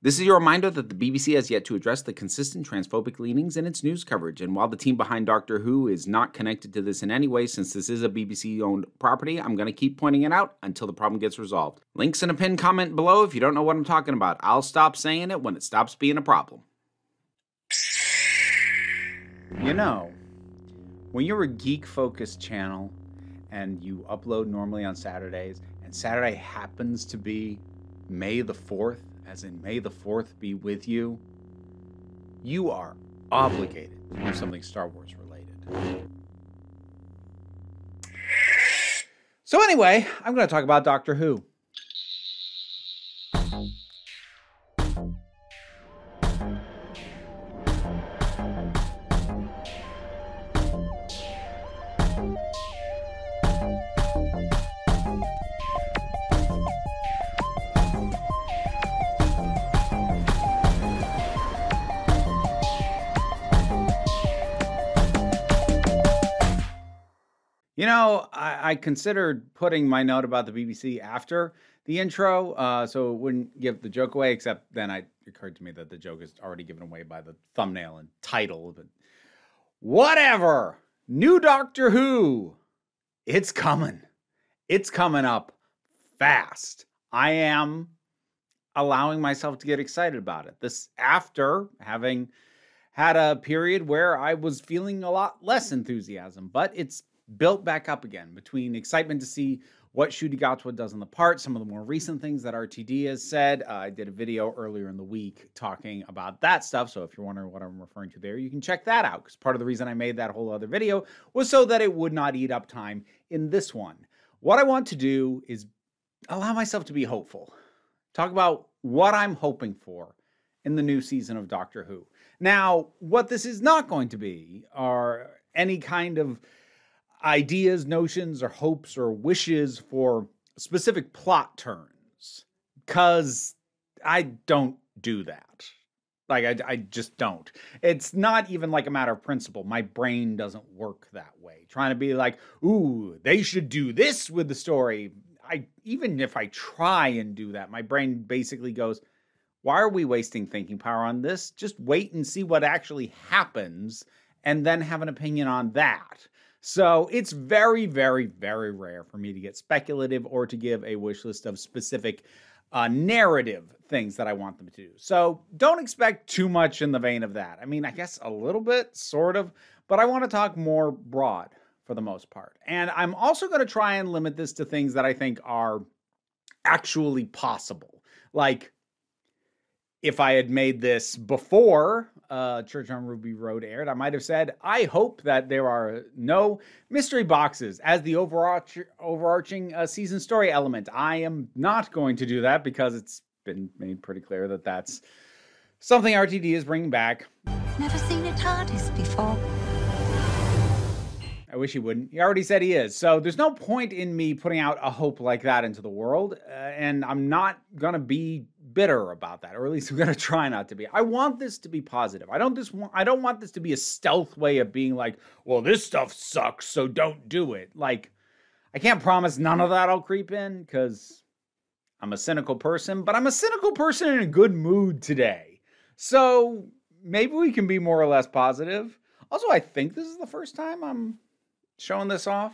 This is your reminder that the BBC has yet to address the consistent transphobic leanings in its news coverage, and while the team behind Doctor Who is not connected to this in any way, since this is a BBC-owned property, I'm going to keep pointing it out until the problem gets resolved. Links in a pinned comment below if you don't know what I'm talking about. I'll stop saying it when it stops being a problem. You know, when you're a geek-focused channel and you upload normally on Saturdays, and Saturday happens to be May the 4th, as in May the 4th be with you, you are obligated to do something Star Wars related. So anyway, I'm going to talk about Doctor Who. You know, I considered putting my note about the BBC after the intro, so it wouldn't give the joke away, except then it occurred to me that the joke is already given away by the thumbnail and title. But whatever! New Doctor Who! It's coming. It's coming up fast. I am allowing myself to get excited about it. This after having had a period where I was feeling a lot less enthusiasm, but it's built back up again between excitement to see what Ncuti Gatwa does on the part, some of the more recent things that RTD has said. I did a video earlier in the week talking about that stuff, so if you're wondering what I'm referring to there, you can check that out, because part of the reason I made that whole other video was so that it would not eat up time in this one. What I want to do is allow myself to be hopeful, talk about what I'm hoping for in the new season of Doctor Who. Now, what this is not going to be are any kind of ideas, notions, or hopes, or wishes for specific plot turns, because I don't do that. Like, I just don't. It's not even like a matter of principle. My brain doesn't work that way. Trying to be like, ooh, they should do this with the story. Even if I try and do that, my brain basically goes, why are we wasting thinking power on this? Just wait and see what actually happens, and then have an opinion on that. So it's very, very, very rare for me to get speculative or to give a wish list of specific narrative things that I want them to do. So don't expect too much in the vein of that. I mean, I guess a little bit, sort of, but I want to talk more broad for the most part. And I'm also going to try and limit this to things that I think are actually possible. Like, if I had made this before Church on Ruby Road aired, I might have said, I hope that there are no mystery boxes as the overarching season story element. I am not going to do that, because it's been made pretty clear that that's something RTD is bringing back. Never seen a TARDIS before. I wish he wouldn't. He already said he is. So there's no point in me putting out a hope like that into the world. And I'm not going to be bitter about that, or at least I'm going to try not to be. I want this to be positive. I don't want this to be a stealth way of being like, well, this stuff sucks, so don't do it. Like, I can't promise none of that'll creep in, because I'm a cynical person, but I'm a cynical person in a good mood today. So maybe we can be more or less positive. Also, I think this is the first time I'm showing this off.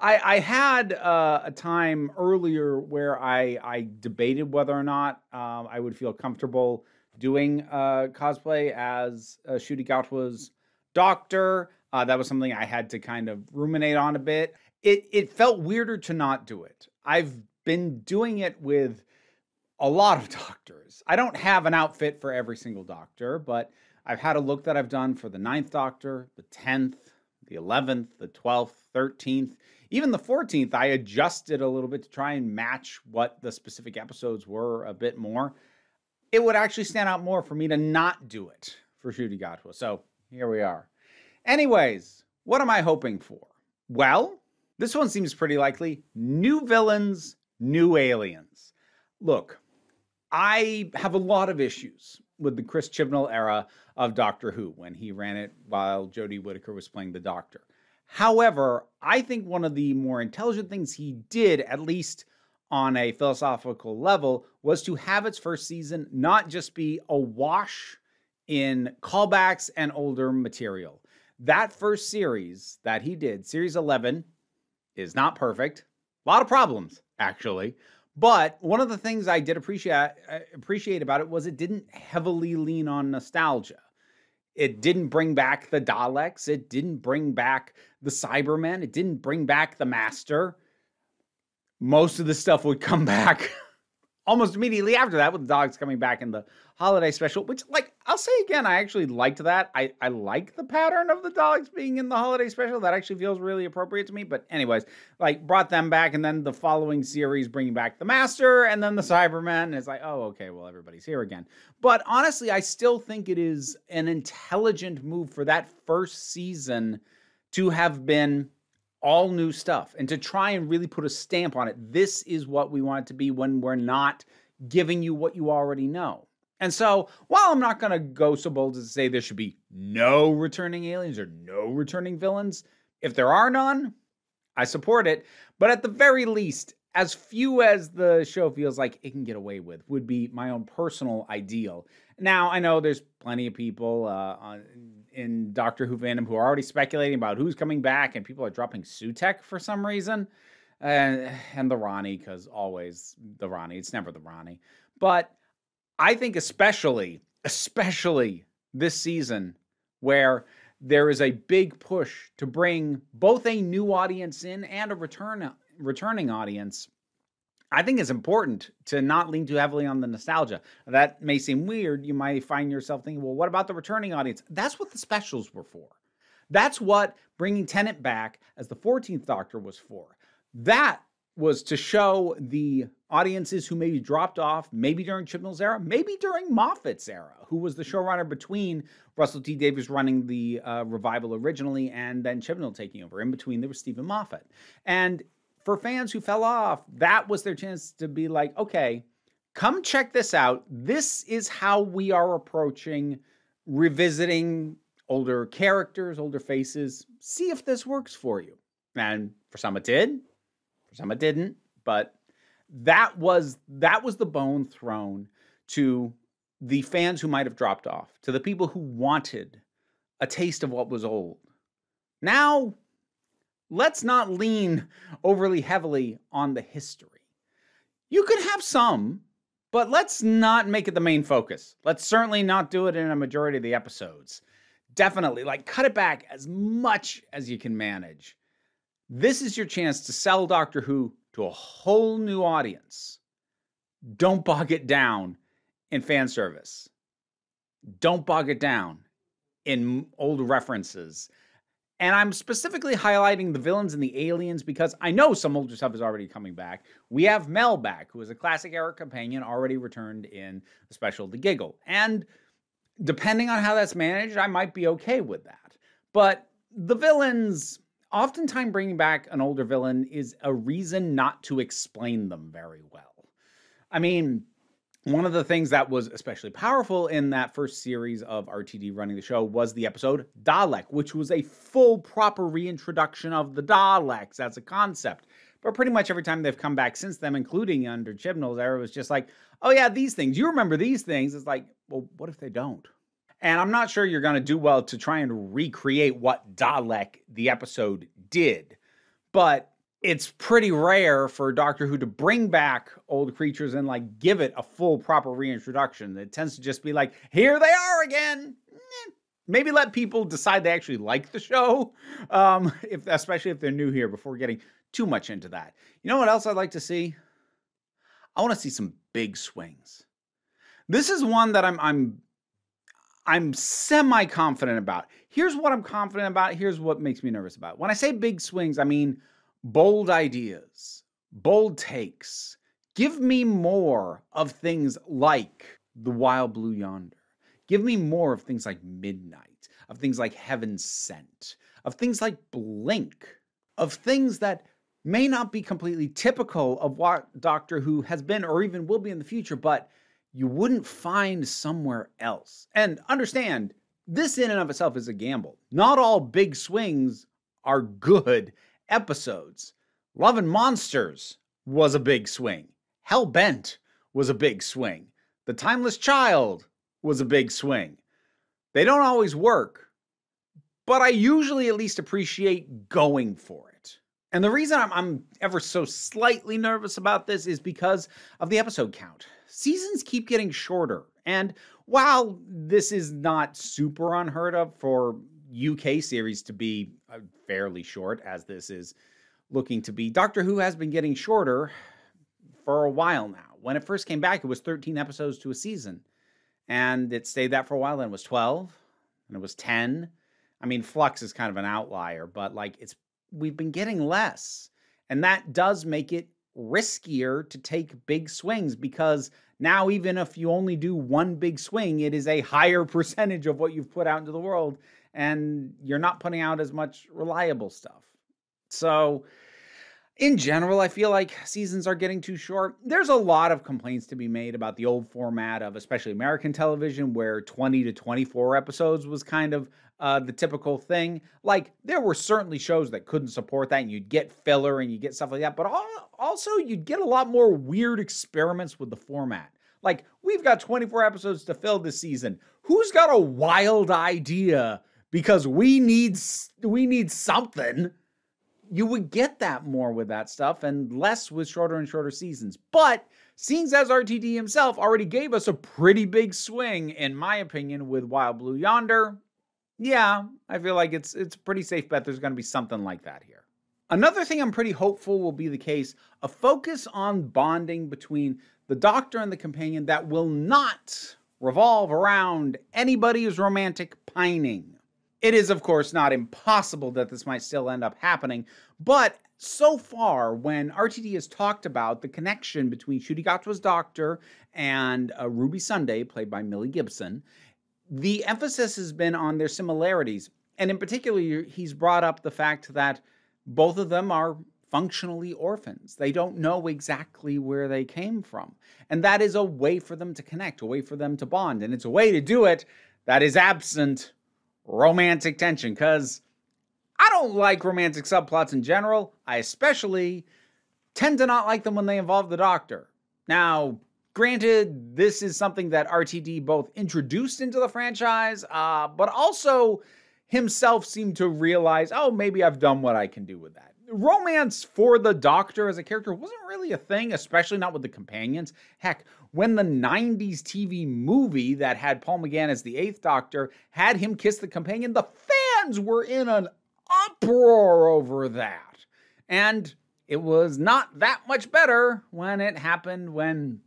I had a time earlier where I debated whether or not I would feel comfortable doing cosplay as Ncuti Gatwa's doctor. That was something I had to kind of ruminate on a bit. It felt weirder to not do it. I've been doing it with a lot of doctors. I don't have an outfit for every single doctor, but I've had a look that I've done for the 9th Doctor, the 10th, the 11th, the 12th, 13th, even the 14th. I adjusted a little bit to try and match what the specific episodes were a bit more. It would actually stand out more for me to not do it for Ncuti Gatwa. So here we are. Anyways, what am I hoping for? Well, this one seems pretty likely. New villains, new aliens. Look, I have a lot of issues with the Chris Chibnall era of Doctor Who, when he ran it while Jodie Whittaker was playing the Doctor. However, I think one of the more intelligent things he did, at least on a philosophical level, was to have its first season not just be awash in callbacks and older material. That first series that he did, Series 11, is not perfect. A lot of problems, actually. But one of the things I did appreciate about it was it didn't heavily lean on nostalgia. It didn't bring back the Daleks. It didn't bring back the Cybermen. It didn't bring back the Master. Most of the stuff would come back almost immediately after that, with the Daleks coming back in the holiday special, which, like, I'll say again, I actually liked that. I like the pattern of the Daleks being in the holiday special. That actually feels really appropriate to me. But anyways, like, brought them back, and then the following series bringing back the Master and then the Cybermen. And it's like, oh, okay, well, everybody's here again. But honestly, I still think it is an intelligent move for that first season to have been all new stuff and to try and really put a stamp on it. This is what we want it to be when we're not giving you what you already know. And so, while I'm not going to go so bold as to say there should be no returning aliens or no returning villains, if there are none, I support it. But at the very least, as few as the show feels like it can get away with would be my own personal ideal. Now, I know there's plenty of people in Doctor Who fandom who are already speculating about who's coming back, and people are dropping Sutek for some reason. And the Rani, because always the Rani. It's never the Rani. But I think especially this season, where there is a big push to bring both a new audience in and a returning audience, I think it's important to not lean too heavily on the nostalgia. That may seem weird. You might find yourself thinking, well, what about the returning audience? That's what the specials were for. That's what bringing Tennant back as the 14th Doctor was for. That was to show the audiences who maybe dropped off, maybe during Chibnall's era, maybe during Moffat's era, who was the showrunner between Russell T. Davis running the revival originally and then Chibnall taking over. In between, there was Stephen Moffat. And for fans who fell off, that was their chance to be like, okay, come check this out. This is how we are approaching revisiting older characters, older faces. See if this works for you. And for some it did, for some it didn't, but that was the bone thrown to the fans who might have dropped off, to the people who wanted a taste of what was old. Now, let's not lean overly heavily on the history. You could have some, but let's not make it the main focus. Let's certainly not do it in a majority of the episodes. Definitely, like, cut it back as much as you can manage. This is your chance to sell Doctor Who to a whole new audience. Don't bog it down in fan service. Don't bog it down in old references. And I'm specifically highlighting the villains and the aliens because I know some older stuff is already coming back. We have Mel back, who is a classic era companion, already returned in the special The Giggle. And depending on how that's managed, I might be okay with that. But the villains, oftentimes bringing back an older villain is a reason not to explain them very well. I mean, one of the things that was especially powerful in that first series of RTD running the show was the episode Dalek, which was a full proper reintroduction of the Daleks as a concept. But pretty much every time they've come back since then, including under Chibnall's era, was just like, oh yeah, these things. You remember these things. It's like, well, what if they don't? And I'm not sure you're going to do well to try and recreate what Dalek the episode did. But it's pretty rare for Doctor Who to bring back old creatures and, like, give it a full proper reintroduction. It tends to just be like, here they are again. Maybe let people decide they actually like the show, especially if they're new here, before getting too much into that. You know what else I'd like to see? I want to see some big swings. This is one that I'm semi-confident about. Here's what I'm confident about. Here's what makes me nervous about. When I say big swings, I mean bold ideas, bold takes. Give me more of things like The Wild Blue Yonder. Give me more of things like Midnight, of things like Heaven Sent, of things like Blink, of things that may not be completely typical of what Doctor Who has been or even will be in the future, but you wouldn't find somewhere else. And understand, this in and of itself is a gamble. Not all big swings are good episodes. Love and Monsters was a big swing. Hell Bent was a big swing. The Timeless Child was a big swing. They don't always work, but I usually at least appreciate going for it. And the reason I'm ever so slightly nervous about this is because of the episode count. Seasons keep getting shorter, and while this is not super unheard of for UK series to be fairly short, as this is looking to be, Doctor Who has been getting shorter for a while now. When it first came back, it was 13 episodes to a season, and it stayed that for a while. Then it was 12, and it was 10. I mean, Flux is kind of an outlier, but like we've been getting less, and that does make it riskier to take big swings, because now even if you only do one big swing, it is a higher percentage of what you've put out into the world, and you're not putting out as much reliable stuff. So in general, I feel like seasons are getting too short. There's a lot of complaints to be made about the old format of especially American television, where 20 to 24 episodes was kind of the typical thing. Like, there were certainly shows that couldn't support that, and you'd get filler and you get stuff like that, but also you'd get a lot more weird experiments with the format. Like, we've got 24 episodes to fill this season. Who's got a wild idea? Because we need something. You would get that more with that stuff, and less with shorter and shorter seasons. But seeing as RTD himself already gave us a pretty big swing, in my opinion, with Wild Blue Yonder, yeah, I feel like it's a pretty safe bet there's going to be something like that here. Another thing I'm pretty hopeful will be the case, a focus on bonding between the Doctor and the companion that will not revolve around anybody's romantic pining. It is, of course, not impossible that this might still end up happening, but so far, when RTD has talked about the connection between Ncuti Gatwa's Doctor and Ruby Sunday, played by Millie Gibson, the emphasis has been on their similarities. And in particular, he's brought up the fact that both of them are functionally orphans. They don't know exactly where they came from. And that is a way for them to connect, a way for them to bond. And it's a way to do it that is absent romantic tension, because I don't like romantic subplots in general. I especially tend to not like them when they involve the Doctor. Now, granted, this is something that RTD both introduced into the franchise, but also himself seemed to realize, oh, maybe I've done what I can do with that. Romance for the Doctor as a character wasn't really a thing, especially not with the companions. Heck, when the 90s TV movie that had Paul McGann as the 8th Doctor had him kiss the companion, the fans were in an uproar over that. And it was not that much better when it happened when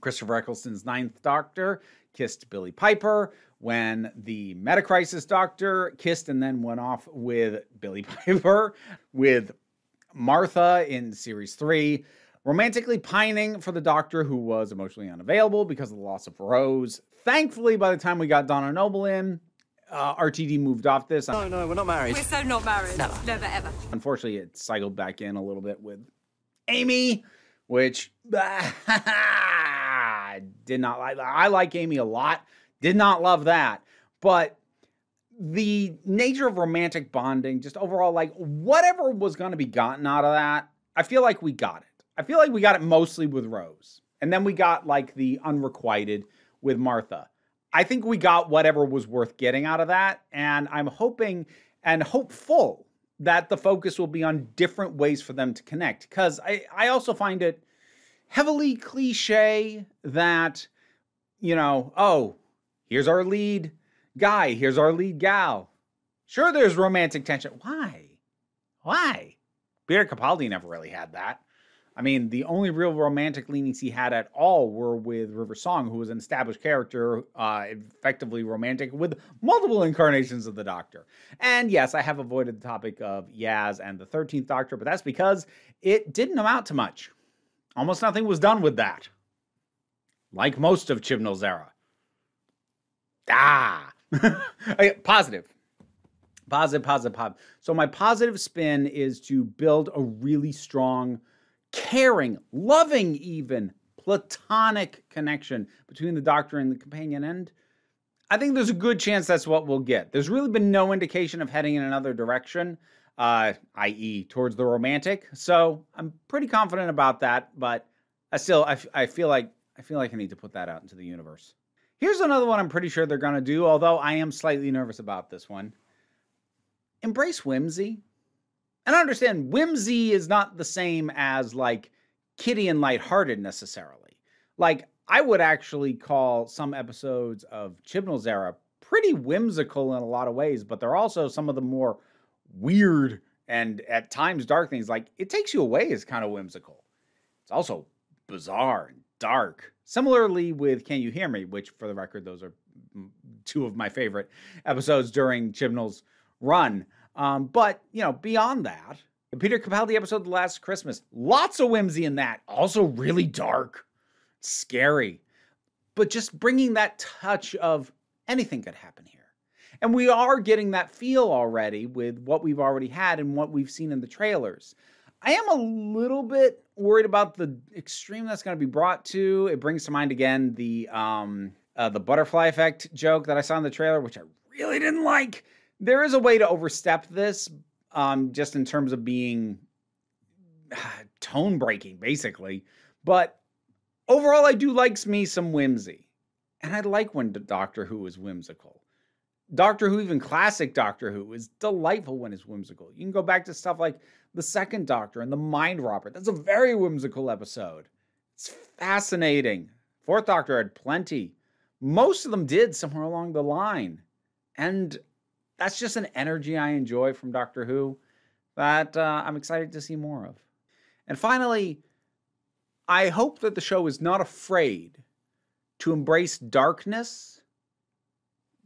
Christopher Eccleston's 9th Doctor kissed Billy Piper, when the Metacrisis Doctor kissed and then went off with Billy Piper, with Martha in Series 3, romantically pining for the Doctor, who was emotionally unavailable because of the loss of Rose. Thankfully, by the time we got Donna Noble in, RTD moved off this. No, we're not married. We're so not married. Never. Never, ever. Unfortunately, it cycled back in a little bit with Amy, which I did not like. I like Amy a lot. Did not love that. But the nature of romantic bonding, just overall, like, whatever was going to be gotten out of that, I feel like we got it. I feel like we got it mostly with Rose. And then we got, like, the unrequited with Martha. I think we got whatever was worth getting out of that. And I'm hoping and hopeful that the focus will be on different ways for them to connect. Because I also find it heavily cliche that, you know, oh, here's our lead guy. Here's our lead gal. Sure, there's romantic tension. Why? Peter Capaldi never really had that. I mean, the only real romantic leanings he had at all were with River Song, who was an established character, effectively romantic, with multiple incarnations of the Doctor. And yes, I have avoided the topic of Yaz and the 13th Doctor, but that's because it didn't amount to much. Almost nothing was done with that. Like most of Chibnall's era. Positive. So my positive spin is to build a really strong, caring, loving, even platonic connection between the Doctor and the companion, and I think there's a good chance that's what we'll get. There's really been no indication of heading in another direction, i.e. towards the romantic, so I'm pretty confident about that, but I feel like I feel like I need to put that out into the universe. Here's another one I'm pretty sure they're going to do, although I am slightly nervous about this one. Embrace whimsy. And I understand whimsy is not the same as, like, kiddie and lighthearted necessarily. Like, I would actually call some episodes of Chibnall's era pretty whimsical in a lot of ways, but they're also some of the more weird and at times dark things. Like, It Takes You Away is kind of whimsical. It's also bizarre and dark. Similarly with Can You Hear Me, which, for the record, those are two of my favorite episodes during Chibnall's run. But, you know, beyond that, the Peter Capaldi episode The Last Christmas, lots of whimsy in that. Also really dark, scary. But just bringing that touch of anything could happen here. And we are getting that feel already with what we've already had and what we've seen in the trailers. I am a little bit worried about the extreme that's going to be brought to. It brings to mind again the butterfly effect joke that I saw in the trailer, which I really didn't like. There is a way to overstep this, just in terms of being tone-breaking, basically. But overall, I do like me some whimsy. And I like when Doctor Who is whimsical. Doctor Who, even classic Doctor Who, is delightful when it's whimsical. You can go back to stuff like the Second Doctor and the Mind Robber. That's a very whimsical episode. It's fascinating. Fourth Doctor had plenty. Most of them did somewhere along the line. And that's just an energy I enjoy from Doctor Who that I'm excited to see more of. And finally, I hope that the show is not afraid to embrace darkness,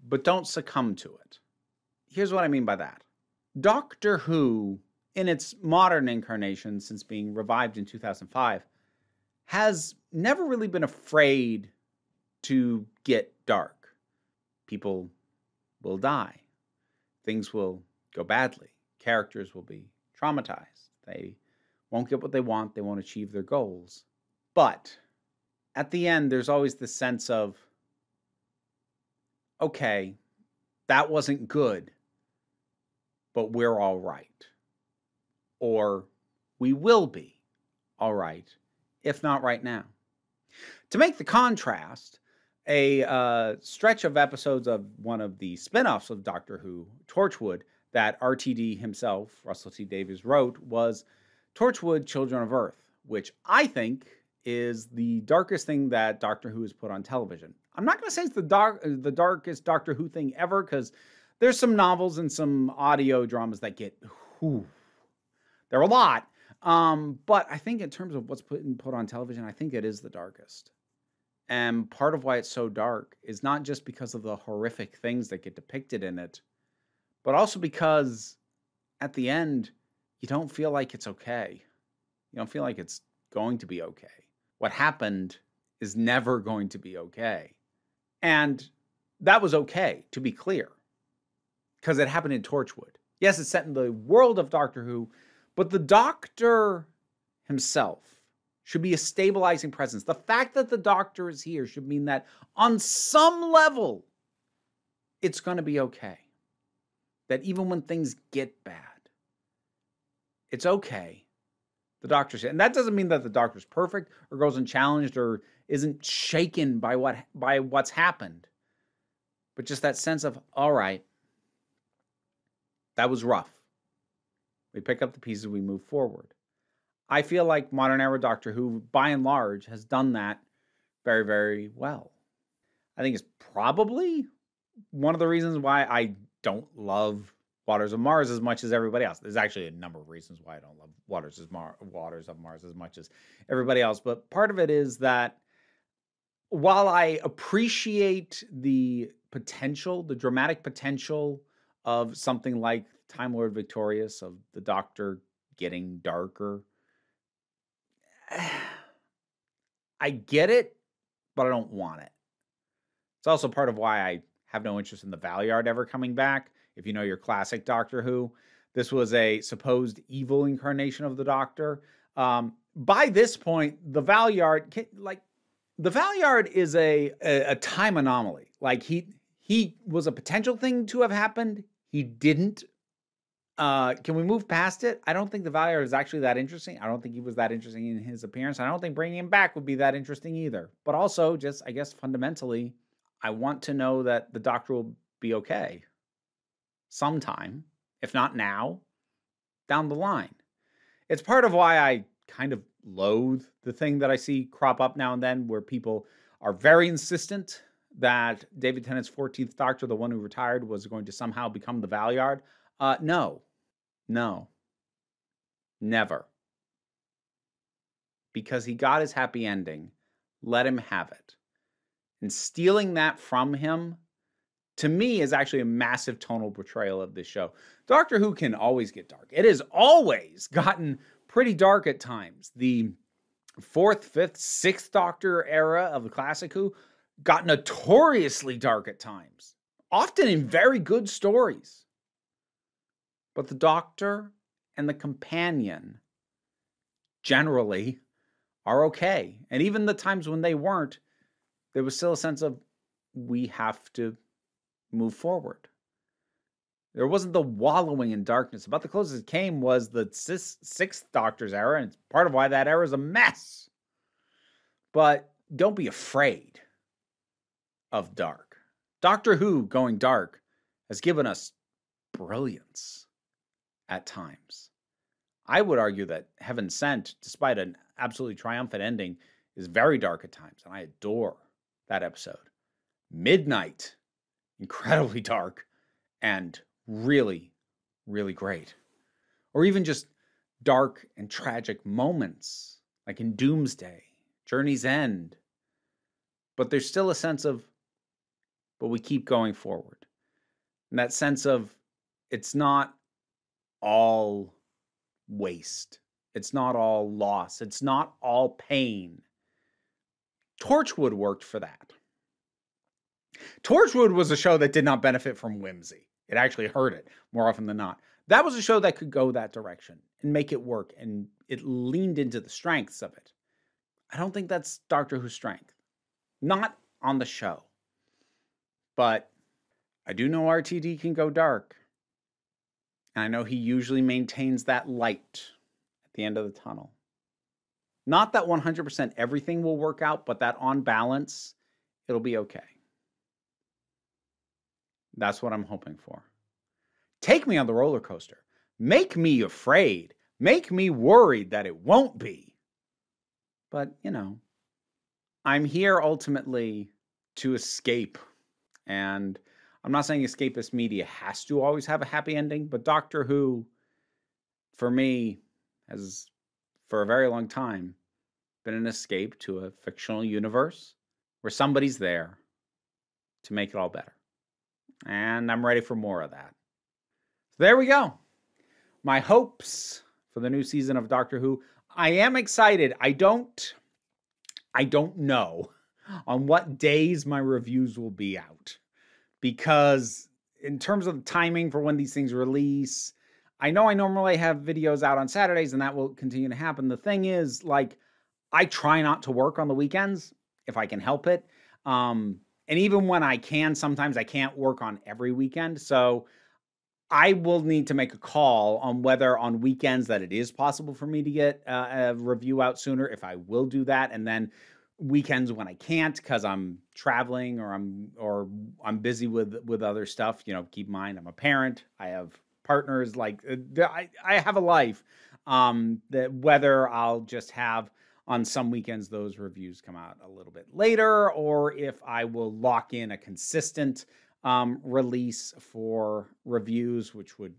but don't succumb to it. Here's what I mean by that. Doctor Who, in its modern incarnation since being revived in 2005, has never really been afraid to get dark. People will die. Things will go badly. Characters will be traumatized. They won't get what they want. They won't achieve their goals. But at the end, there's always this sense of, okay, that wasn't good, but we're all right. Or we will be all right, if not right now. To make the contrast, a stretch of episodes of one of the spin-offs of Doctor Who, Torchwood, that RTD himself, Russell T. Davis, wrote was Torchwood, Children of Earth, which I think is the darkest thing that Doctor Who has put on television. I'm not going to say it's the darkest Doctor Who thing ever, because there's some novels and some audio dramas that get, whew, there are a lot. But I think in terms of what's put on television, I think it is the darkest. And part of why it's so dark is not just because of the horrific things that get depicted in it, but also because at the end, you don't feel like it's okay. You don't feel like it's going to be okay. What happened is never going to be okay. And that was okay, to be clear, because it happened in Torchwood. Yes, it's set in the world of Doctor Who, but the Doctor himself should be a stabilizing presence. The fact that the Doctor is here should mean that on some level, it's going to be okay. That even when things get bad, it's okay. The Doctor's here. And that doesn't mean that the Doctor's perfect or goes unchallenged or isn't shaken by what's happened. But just that sense of, all right, that was rough. We pick up the pieces, we move forward. I feel like modern era Doctor Who, by and large, has done that very, very well. I think it's probably one of the reasons why I don't love Waters of Mars as much as everybody else. There's actually a number of reasons why I don't love Waters of Mars as much as everybody else. But part of it is that while I appreciate the potential, the dramatic potential of something like Time Lord Victorious, of the Doctor getting darker, I get it, but I don't want it. It's also part of why I have no interest in the Valeyard ever coming back. If you know your classic Doctor Who, this was a supposed evil incarnation of the Doctor. By this point, the Valeyard, is a time anomaly. Like he was a potential thing to have happened. He didn't. Can we move past it? I don't think the Valeyard is actually that interesting. I don't think he was that interesting in his appearance. I don't think bringing him back would be that interesting either. But also, just, I guess, fundamentally, I want to know that the Doctor will be okay sometime, if not now, down the line. It's part of why I kind of loathe the thing that I see crop up now and then, where people are very insistent that David Tennant's 14th Doctor, the one who retired, was going to somehow become the Valeyard. No. Never. Because he got his happy ending. Let him have it. And stealing that from him, to me, is actually a massive tonal betrayal of this show. Doctor Who can always get dark. It has always gotten pretty dark at times. The 4th, 5th, 6th Doctor era of the Classic Who got notoriously dark at times, often in very good stories. But the Doctor and the companion generally are okay. And even the times when they weren't, there was still a sense of, we have to move forward. There wasn't the wallowing in darkness. About the closest it came was the 6th Doctor's era, and it's part of why that era is a mess. But don't be afraid of dark. Doctor Who going dark has given us brilliance at times. I would argue that Heaven Sent, despite an absolutely triumphant ending, is very dark at times, and I adore that episode. Midnight, incredibly dark and really, really great. Or even just dark and tragic moments, like in Doomsday, Journey's End. But there's still a sense of, but we keep going forward. And that sense of, it's not all waste. It's not all loss. It's not all pain. Torchwood worked for that. Torchwood was a show that did not benefit from whimsy. It actually hurt it more often than not. That was a show that could go that direction and make it work. And it leaned into the strengths of it. I don't think that's Doctor Who's strength. Not on the show. But I do know RTD can go dark. And I know he usually maintains that light at the end of the tunnel. Not that 100% everything will work out, but that on balance, it'll be okay. That's what I'm hoping for. Take me on the roller coaster. Make me afraid. Make me worried that it won't be. But, you know, I'm here ultimately to escape. And I'm not saying escapist media has to always have a happy ending, but Doctor Who, for me, has for a very long time been an escape to a fictional universe where somebody's there to make it all better. And I'm ready for more of that. So there we go. My hopes for the new season of Doctor Who. I am excited. I don't know on what days my reviews will be out. Because in terms of the timing for when these things release, I know I normally have videos out on Saturdays, and that will continue to happen. The thing is, like, I try not to work on the weekends if I can help it. And even when I can, sometimes I can't work on every weekend. So I will need to make a call on whether on weekends that it is possible for me to get a review out sooner, if I will do that. And then weekends when I can't because I'm traveling or I'm busy with other stuff. You know, keep in mind, I'm a parent. I have partners. Like, I have a life. That whether I'll just have on some weekends those reviews come out a little bit later, or if I will lock in a consistent release for reviews, which would,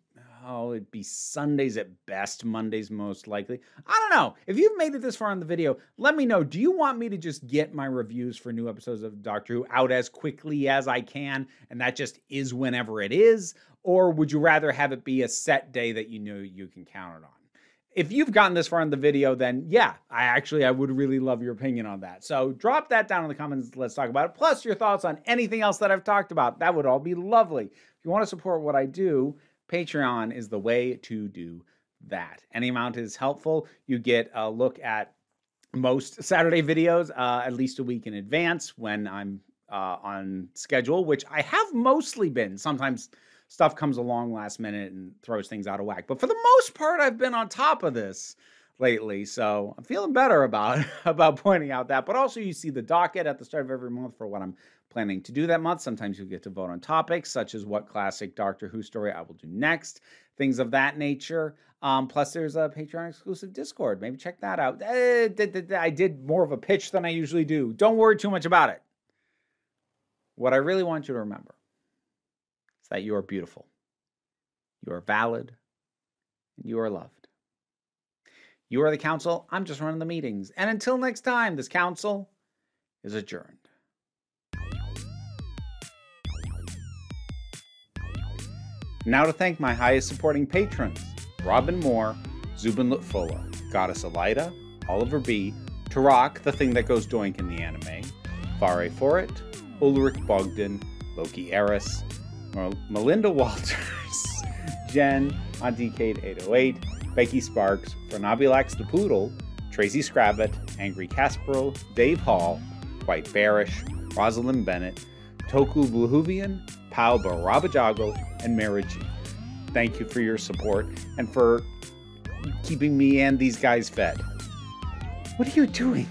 it'd be Sundays at best, Mondays most likely. I don't know. If you've made it this far in the video, let me know. Do you want me to just get my reviews for new episodes of Doctor Who out as quickly as I can, and that just is whenever it is? Or would you rather have it be a set day that you know you can count it on? If you've gotten this far in the video, then yeah, I would really love your opinion on that. So drop that down in the comments. Let's talk about it. Plus your thoughts on anything else that I've talked about. That would all be lovely. If you want to support what I do, Patreon is the way to do that. Any amount is helpful. You get a look at most Saturday videos at least a week in advance when I'm on schedule, which I have mostly been. Sometimes stuff comes along last minute and throws things out of whack. But for the most part, I've been on top of this lately, so I'm feeling better about pointing out that. But also, you see the docket at the start of every month for what I'm planning to do that month. Sometimes you'll get to vote on topics such as what classic Doctor Who story I will do next, things of that nature. Plus, there's a Patreon exclusive Discord. Maybe check that out. I did more of a pitch than I usually do. Don't worry too much about it. What I really want you to remember is that you are beautiful, you are valid, and you are loved. You are the council. I'm just running the meetings. And until next time, this council is adjourned. Now to thank my highest supporting patrons, Robin Moore, Zubin Lutfullah, Goddess Elida, Oliver B., Tarak, the thing that goes doink in the anime, Fare Forit, Ulrich Bogdan, Loki Eris, Melinda Walters, Jen, on Decade 808, Becky Sparks, Franabilax the Poodle, Tracy Scrabbit, Angry Casperl, Dave Hall, White Bearish, Rosalind Bennett, Toku Bluhuvian, Pau Barabajago, and Mariji. Thank you for your support and for keeping me and these guys fed. What are you doing?